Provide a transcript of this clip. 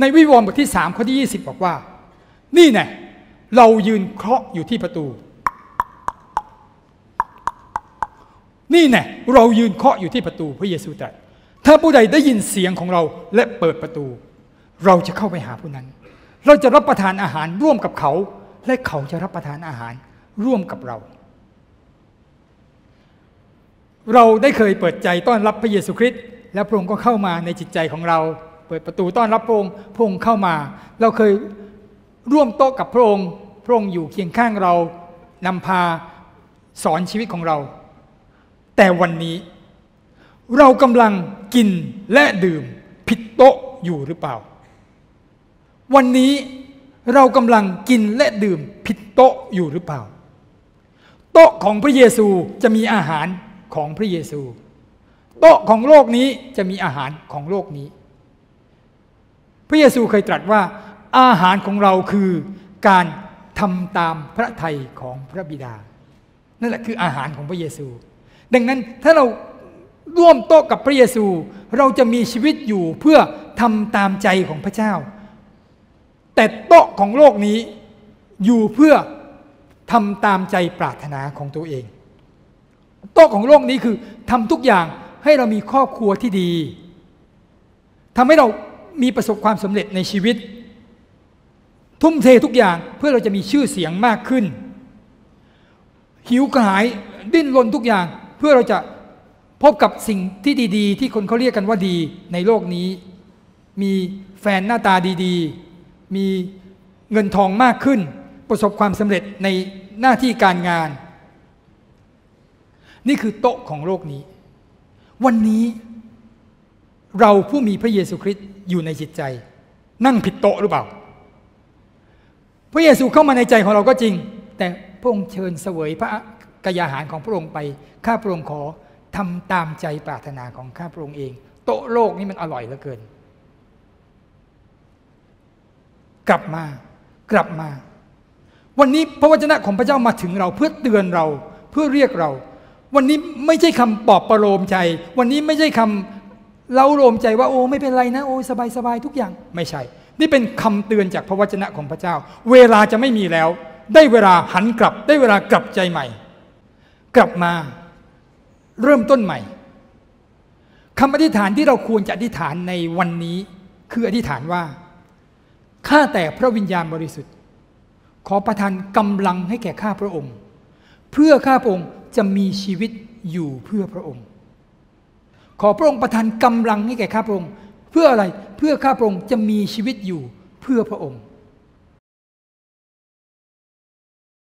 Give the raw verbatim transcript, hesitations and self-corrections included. ในวิวรณ์บทที่สามข้อที่ยี่สิบบอกว่านี่ไงเรายืนเคาะอยู่ที่ประตูนี่ไงเรายืนเคาะอยู่ที่ประตูพระเยซูตรัสถ้าผู้ใดได้ยินเสียงของเราและเปิดประตูเราจะเข้าไปหาผู้นั้นเราจะรับประทานอาหารร่วมกับเขาและเขาจะรับประทานอาหารร่วมกับเราเราได้เคยเปิดใจต้อนรับพระเยซูคริสต์และพระองค์ก็เข้ามาในจิตใจของเราเปิดประตูต้อนรับพระองค์พระองค์เข้ามาเราเคยร่วมโต๊ะกับพระองค์พระองค์อยู่เคียงข้างเรานำพาสอนชีวิตของเราแต่วันนี้เรากำลังกินและดื่มผิดโต๊ะอยู่หรือเปล่าวันนี้เรากำลังกินและดื่มผิดโต๊ะอยู่หรือเปล่าโต๊ะของพระเยซูจะมีอาหารของพระเยซูโต๊ะของโลกนี้จะมีอาหารของโลกนี้พระเยซูเคยตรัสว่าอาหารของเราคือการทำตามพระทัยของพระบิดานั่นแหละคืออาหารของพระเยซูดังนั้นถ้าเราร่วมโต๊ะกับพระเยซูเราจะมีชีวิตอยู่เพื่อทำตามใจของพระเจ้าแต่โต๊ะของโลกนี้อยู่เพื่อทำตามใจปรารถนาของตัวเองโต๊ะของโลกนี้คือทำทุกอย่างให้เรามีครอบครัวที่ดีทำให้เรามีประสบความสำเร็จในชีวิตทุ่มเททุกอย่างเพื่อเราจะมีชื่อเสียงมากขึ้นหิวกระหายดิ้นรนทุกอย่างเพื่อเราจะพบกับสิ่งที่ดีๆที่คนเขาเรียกกันว่าดีในโลกนี้มีแฟนหน้าตาดีๆมีเงินทองมากขึ้นประสบความสำเร็จในหน้าที่การงานนี่คือโต๊ะของโลกนี้วันนี้เราผู้มีพระเยซูคริสต์อยู่ในจิตใจนั่งผิดโต๊ะหรือเปล่าพระเยซูเข้ามาในใจของเราก็จริงแต่พระองค์เชิญเสวยพระกายาหารของพระองค์ไปข้าพระองค์ขอทำตามใจปรารถนาของข้าพระองค์เองโต๊ะโลกนี้มันอร่อยเหลือเกินกลับมากลับมาวันนี้พระวจนะของพระเจ้ามาถึงเราเพื่อเตือนเราเพื่อเรียกเราวันนี้ไม่ใช่คำปลอบประโลมใจวันนี้ไม่ใช่คำเล้าโลมใจว่าโอ้ไม่เป็นไรนะโอ้สบายสบายทุกอย่างไม่ใช่นี่เป็นคำเตือนจากพระวจนะของพระเจ้าเวลาจะไม่มีแล้วได้เวลาหันกลับได้เวลากลับใจใหม่กลับมาเริ่มต้นใหม่คำอธิษฐานที่เราควรจะอธิษฐานในวันนี้คืออธิษฐานว่าข้าแต่พระวิญญาณบริสุทธิ์ขอประทานกำลังให้แก่ข้าพระองค์เพื่อข้าพระองค์จะมีชีวิตอยู่เพื่อพระองค์ขอพระองค์ประทานกำลังให้แก่ข้าพระองค์เพื่ออะไรเพื่อข้าพระองค์จะมีชีวิตอยู่เพื่อพระองค์